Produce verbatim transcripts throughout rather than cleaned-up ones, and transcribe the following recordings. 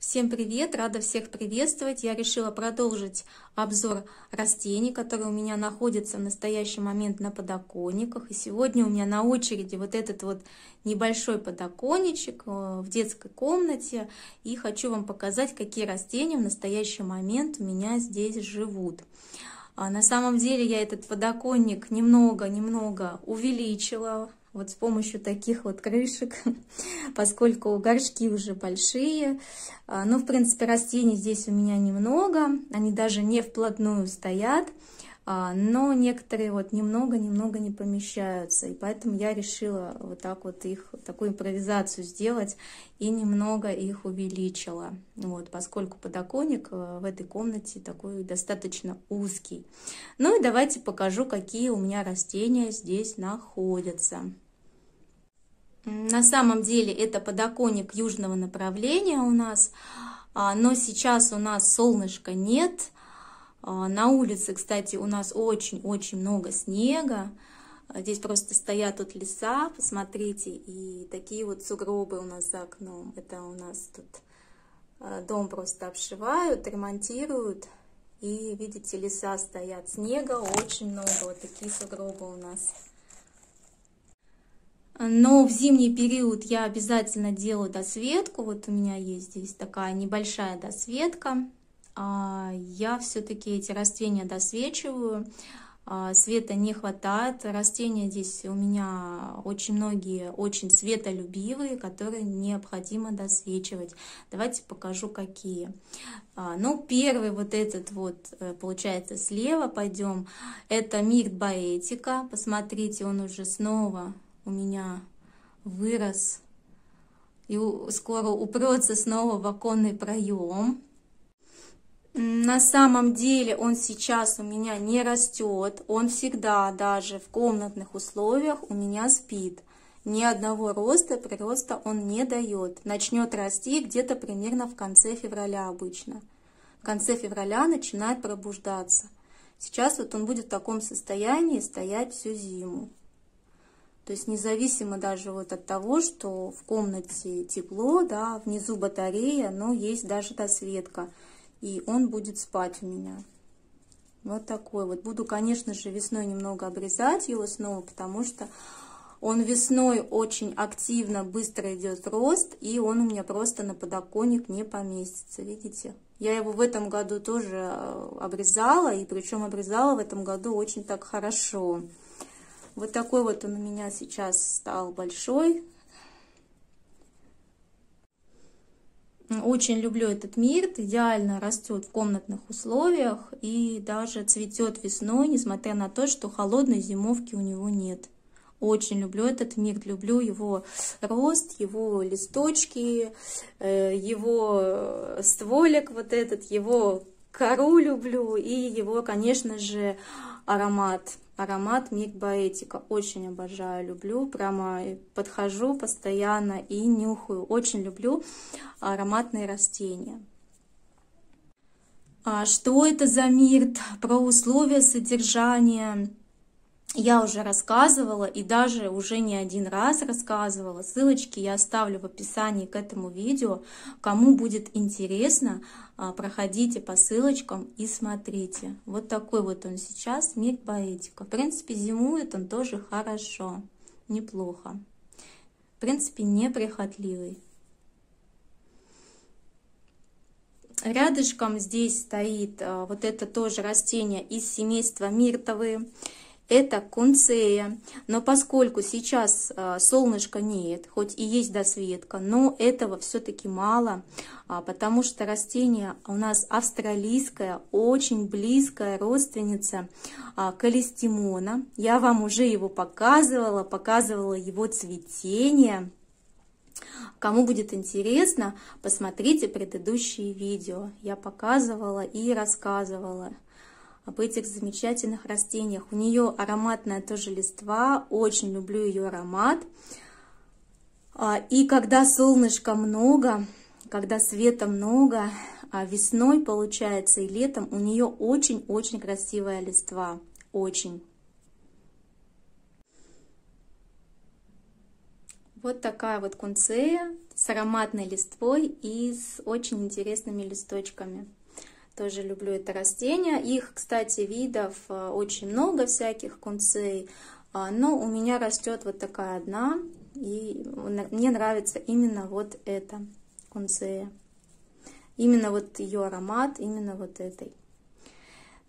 Всем привет! Рада всех приветствовать! Я решила продолжить обзор растений, которые у меня находятся в настоящий момент на подоконниках. И сегодня у меня на очереди вот этот вот небольшой подоконничек в детской комнате. И хочу вам показать, какие растения в настоящий момент у меня здесь живут. На самом деле я этот подоконник немного-немного увеличила. Вот с помощью таких вот крышек, поскольку горшки уже большие. Но, в принципе, растений здесь у меня немного. Они даже не вплотную стоят, но некоторые вот немного-немного не помещаются. И поэтому я решила вот так вот их, такую импровизацию сделать и немного их увеличила. Вот, поскольку подоконник в этой комнате такой достаточно узкий. Ну и давайте покажу, какие у меня растения здесь находятся. На самом деле это подоконник южного направления у нас, но сейчас у нас солнышка нет. На улице, кстати, у нас очень-очень много снега. Здесь просто стоят тут леса, посмотрите, и такие вот сугробы у нас за окном. Это у нас тут дом просто обшивают, ремонтируют. И, видите, леса стоят, снега очень много, вот такие сугробы у нас. Но в зимний период я обязательно делаю досветку. Вот у меня есть здесь такая небольшая досветка. Я все-таки эти растения досвечиваю, света не хватает. Растения здесь у меня очень многие, очень светолюбивые, которые необходимо досвечивать. Давайте покажу, какие. Ну, первый вот этот вот, получается, слева пойдем. Это Мирт Боетика. Посмотрите, он уже снова у меня вырос. И скоро упрется снова в оконный проем. На самом деле он сейчас у меня не растет, он всегда даже в комнатных условиях у меня спит. Ни одного роста, прироста он не дает. Начнет расти где-то примерно в конце февраля обычно. В конце февраля начинает пробуждаться. Сейчас вот он будет в таком состоянии стоять всю зиму. То есть независимо даже вот от того, что в комнате тепло, да, внизу батарея, но есть даже досветка. И он будет спать у меня. Вот такой вот. Буду, конечно же, весной немного обрезать его снова, потому что он весной очень активно, быстро идет рост, и он у меня просто на подоконник не поместится. Видите? Я его в этом году тоже обрезала, и причем обрезала в этом году очень так хорошо. Вот такой вот он у меня сейчас стал большой. Очень люблю этот мирт, идеально растет в комнатных условиях и даже цветет весной, несмотря на то, что холодной зимовки у него нет. Очень люблю этот мирт, люблю его рост, его листочки, его стволик вот этот, его кору люблю и его, конечно же, аромат. Аромат Мирт Боетика. Очень обожаю, люблю. Прямо подхожу постоянно и нюхаю. Очень люблю ароматные растения. А что это за мирт? Про условия содержания я уже рассказывала и даже уже не один раз рассказывала. Ссылочки я оставлю в описании к этому видео. Кому будет интересно, проходите по ссылочкам и смотрите. Вот такой вот он сейчас, Мирт Боетика. В принципе, зимует он тоже хорошо, неплохо. В принципе, неприхотливый. Рядышком здесь стоит вот это тоже растение из семейства миртовые. Это кунцея, но поскольку сейчас солнышка нет, хоть и есть досветка, но этого все-таки мало, потому что растение у нас австралийское, очень близкая родственница калистемона. Я вам уже его показывала, показывала его цветение. Кому будет интересно, посмотрите предыдущие видео. Я показывала и рассказывала об этих замечательных растениях. У нее ароматная тоже листва, очень люблю ее аромат. И когда солнышка много, когда света много, весной получается и летом у нее очень-очень красивая листва, очень. Вот такая вот кунцея с ароматной листвой и с очень интересными листочками. Тоже люблю это растение. Их, кстати, видов очень много всяких кунцей, но у меня растет вот такая одна, и мне нравится именно вот эта кунцея. Именно вот ее аромат, именно вот этой.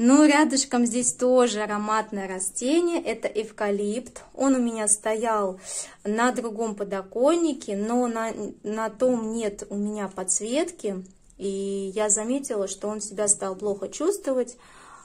Ну, рядышком здесь тоже ароматное растение, это эвкалипт. Он у меня стоял на другом подоконнике, но на, на том нет у меня подсветки. И я заметила, что он себя стал плохо чувствовать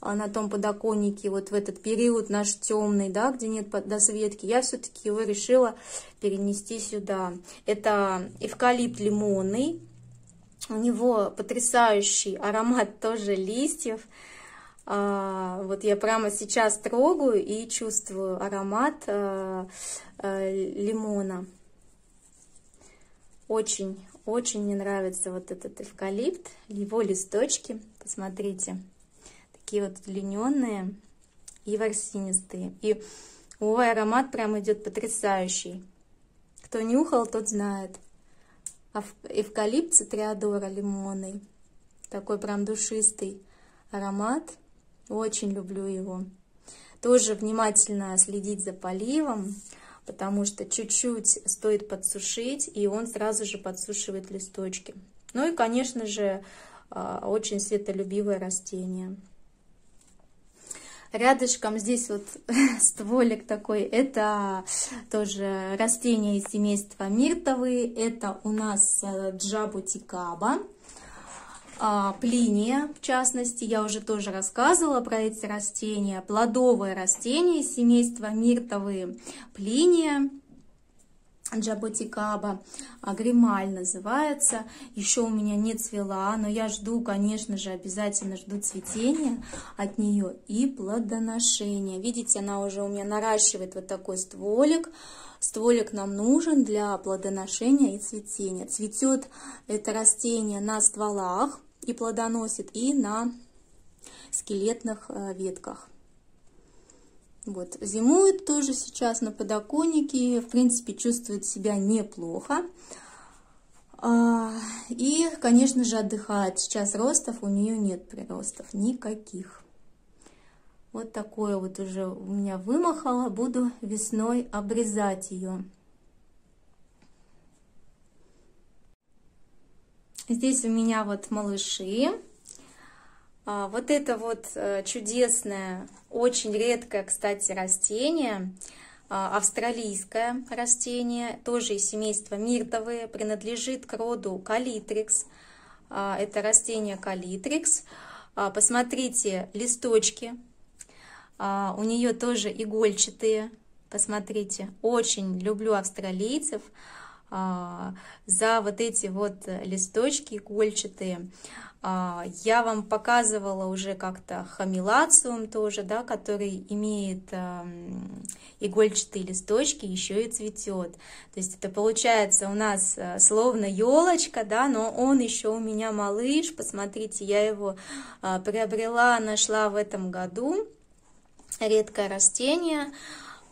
на том подоконнике, вот в этот период наш темный, да, где нет подсветки. Я все-таки его решила перенести сюда. Это эвкалипт лимонный, у него потрясающий аромат тоже листьев. Вот я прямо сейчас трогаю и чувствую аромат лимона. Очень, очень мне нравится вот этот эвкалипт, его листочки, посмотрите, такие вот удлиненные и ворсинистые. И ой, аромат прям идет потрясающий. Кто нюхал, тот знает. Эвкалипт цитриодора лимонный, такой прям душистый аромат. Очень люблю его. Тоже внимательно следить за поливом, потому что чуть-чуть стоит подсушить, и он сразу же подсушивает листочки. Ну и, конечно же, очень светолюбивое растение. Рядышком здесь вот стволик такой. Это тоже растение из семейства миртовые. Это у нас жаботикаба. Плиния, в частности, я уже тоже рассказывала про эти растения. Плодовые растения из семейства миртовые. Плиния, жаботикаба, агрималь называется. Еще у меня не цвела, но я жду, конечно же, обязательно жду цветения от нее и плодоношения. Видите, она уже у меня наращивает вот такой стволик. Стволик нам нужен для плодоношения и цветения. Цветет это растение на стволах и плодоносит, и на скелетных ветках. Вот. Зимует тоже сейчас на подоконнике, в принципе, чувствует себя неплохо. И, конечно же, отдыхает. Сейчас ростов у нее нет, приростов никаких. Вот такое вот уже у меня вымахало, буду весной обрезать ее. Здесь у меня вот малыши. Вот это вот чудесное, очень редкое, кстати, растение, австралийское растение, тоже из семейства миртовые, принадлежит к роду калитрикс. Это растение калитрикс. Посмотрите листочки, у нее тоже игольчатые, посмотрите. Очень люблю австралийцев за вот эти вот листочки игольчатые. Я вам показывала уже как-то хамелациум тоже, да, который имеет игольчатые листочки, еще и цветет. То есть это получается у нас словно елочка, да, но он еще у меня малыш. Посмотрите, я его приобрела, нашла в этом году. Редкое растение.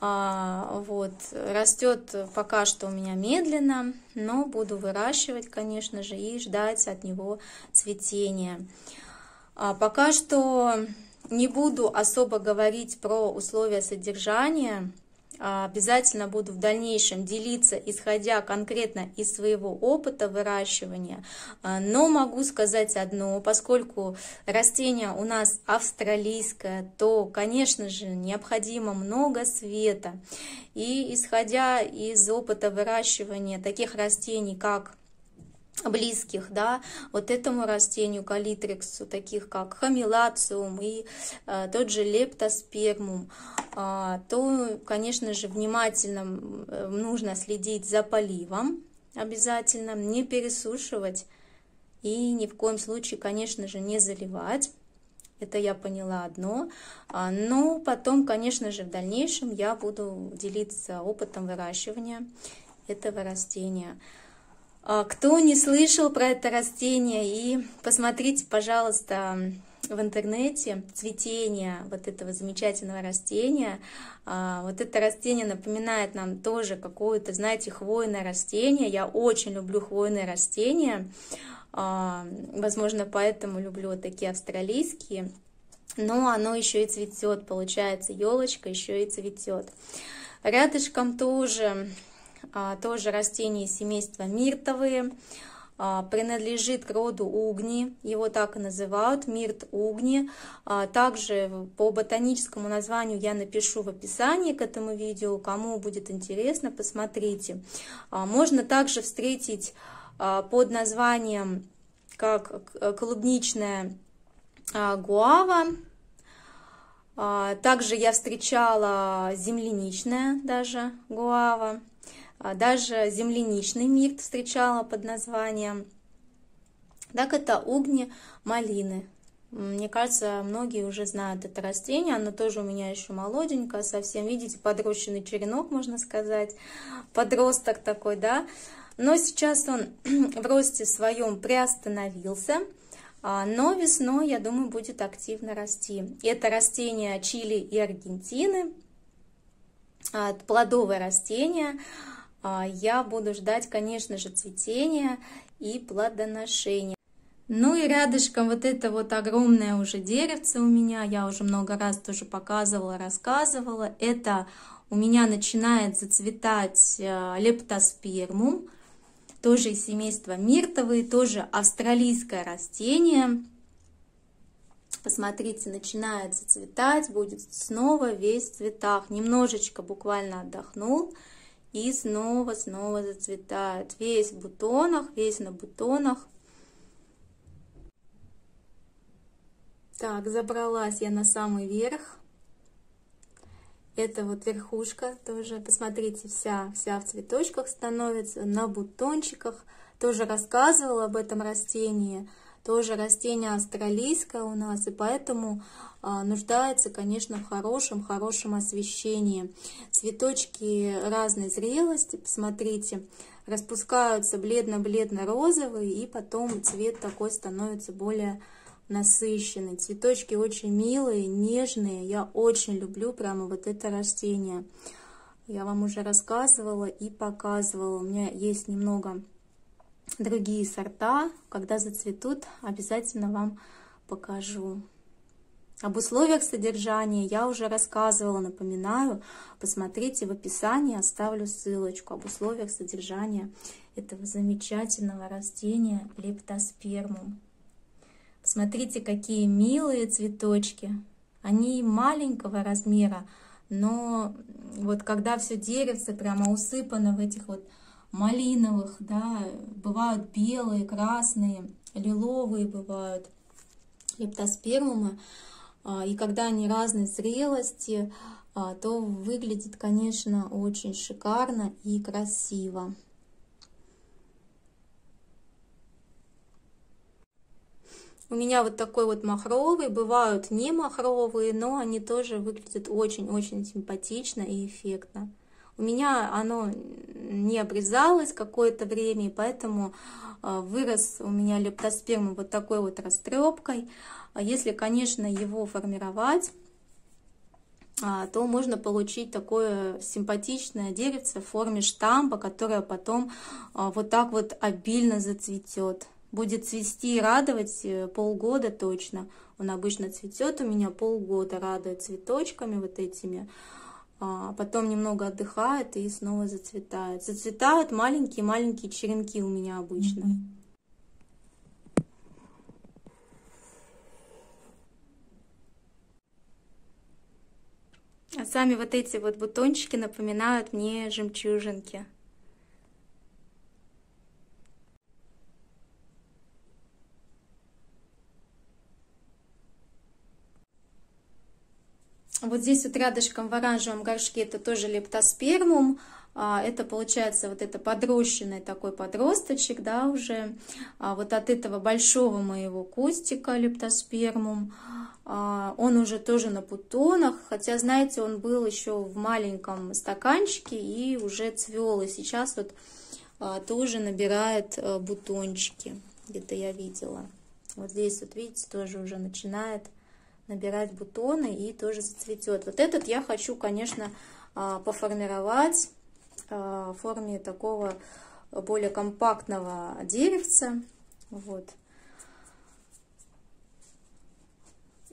Вот, растет пока что у меня медленно, но буду выращивать, конечно же, и ждать от него цветения. Пока что не буду особо говорить про условия содержания. Обязательно буду в дальнейшем делиться, исходя конкретно из своего опыта выращивания. Но могу сказать одно, поскольку растение у нас австралийское, то, конечно же, необходимо много света. И исходя из опыта выращивания таких растений, как близких, да, вот этому растению калитриксу, таких как хамелациум и э, тот же лептоспермум, э, то, конечно же, внимательно нужно следить за поливом, обязательно не пересушивать и ни в коем случае, конечно же, не заливать. Это я поняла одно, но потом, конечно же, в дальнейшем я буду делиться опытом выращивания этого растения. Кто не слышал про это растение, и посмотрите, пожалуйста, в интернете цветение вот этого замечательного растения. Вот это растение напоминает нам тоже какое-то, знаете, хвойное растение. Я очень люблю хвойные растения. Возможно, поэтому люблю такие австралийские. Но оно еще и цветет, получается, елочка еще и цветет. Рядышком тоже, тоже растения семейства миртовые. Принадлежит к роду угни, его так и называют, мирт угни. Также по ботаническому названию я напишу в описании к этому видео, кому будет интересно, посмотрите. Можно также встретить под названием как клубничная гуава. Также я встречала земляничная даже гуава. Даже земляничный мирт встречала под названием. Так, это угни малины. Мне кажется, многие уже знают это растение. Оно тоже у меня еще молоденькое совсем. Видите, подрощенный черенок, можно сказать. Подросток такой, да. Но сейчас он в росте своем приостановился. Но весной, я думаю, будет активно расти. Это растение Чили и Аргентины. Плодовое растение. Я буду ждать, конечно же, цветения и плодоношения. Ну и рядышком вот это вот огромное уже деревце у меня. Я уже много раз тоже показывала, рассказывала. Это у меня начинает зацветать лептоспермум. Тоже из семейства миртовые, тоже австралийское растение. Посмотрите, начинает зацветать, будет снова весь в цветах. Немножечко буквально отдохнул и снова-снова зацветает. Весь в бутонах, весь на бутонах. Так, забралась я на самый верх. Это вот верхушка тоже, посмотрите, вся, вся в цветочках становится, на бутончиках. Тоже рассказывала об этом растении. Тоже растение австралийское у нас, и поэтому а, нуждается, конечно, в хорошем, хорошем освещении. Цветочки разной зрелости, посмотрите, распускаются бледно-бледно-розовые, и потом цвет такой становится более насыщенный. Цветочки очень милые, нежные, я очень люблю прямо вот это растение. Я вам уже рассказывала и показывала, у меня есть немного... другие сорта, когда зацветут, обязательно вам покажу. Об условиях содержания я уже рассказывала, напоминаю. Посмотрите в описании, оставлю ссылочку об условиях содержания этого замечательного растения лептоспермум. Посмотрите, какие милые цветочки. Они маленького размера, но вот когда все деревце прямо усыпано в этих вот малиновых, да, бывают белые, красные, лиловые бывают лептоспермумы, и когда они разной зрелости, то выглядит, конечно, очень шикарно и красиво. У меня вот такой вот махровый, бывают не махровые, но они тоже выглядят очень-очень симпатично и эффектно. У меня оно не обрезалось какое-то время, и поэтому вырос у меня лептоспермум вот такой вот растрепкой. Если, конечно, его формировать, то можно получить такое симпатичное деревце в форме штампа, которое потом вот так вот обильно зацветет. Будет цвести и радовать полгода точно. Он обычно цветет у меня полгода, радует цветочками вот этими. Потом немного отдыхает и снова зацветает. Зацветают маленькие-маленькие черенки у меня обычно. А сами вот эти вот бутончики напоминают мне жемчужинки. Вот здесь вот рядышком в оранжевом горшке это тоже лептоспермум. Это получается вот это подрощенный такой подросточек, да, уже. Вот от этого большого моего кустика лептоспермум. Он уже тоже на бутонах, хотя, знаете, он был еще в маленьком стаканчике и уже цвел. И сейчас вот тоже набирает бутончики, где-то я видела. Вот здесь, вот видите, тоже уже начинает набирать бутоны и тоже зацветет. Вот этот я хочу, конечно, поформировать в форме такого более компактного деревца. Вот.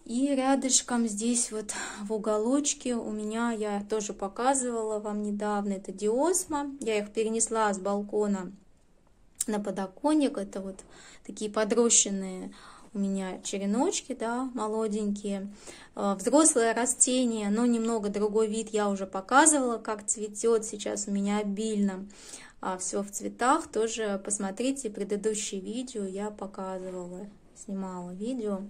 И рядышком здесь вот в уголочке у меня, я тоже показывала вам недавно, это диосма. Я их перенесла с балкона на подоконник. Это вот такие подрощенные у меня череночки, да, молоденькие. Взрослое растение, но немного другой вид. Я уже показывала, как цветет сейчас у меня обильно. Все в цветах. Тоже посмотрите предыдущие видео, я показывала, снимала видео.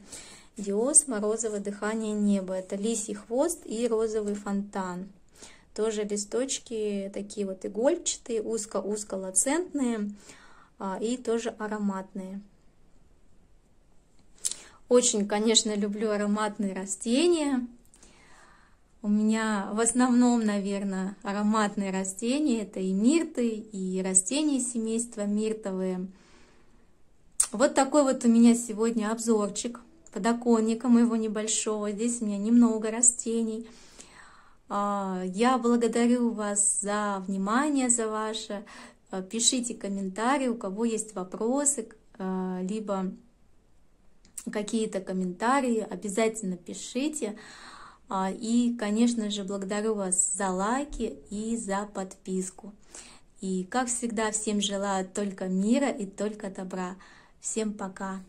Диосма, розовое дыхание неба. Это лисий хвост и розовый фонтан. Тоже листочки такие вот игольчатые, узко-узко лацентные и тоже ароматные. Очень, конечно, люблю ароматные растения. У меня в основном, наверное, ароматные растения. Это и мирты, и растения семейства миртовые. Вот такой вот у меня сегодня обзорчик подоконника моего небольшого. Здесь у меня немного растений. Я благодарю вас за внимание, за ваше. Пишите комментарии, у кого есть вопросы, либо какие-то комментарии, обязательно пишите. И, конечно же, благодарю вас за лайки и за подписку. И, как всегда, всем желаю только мира и только добра. Всем пока!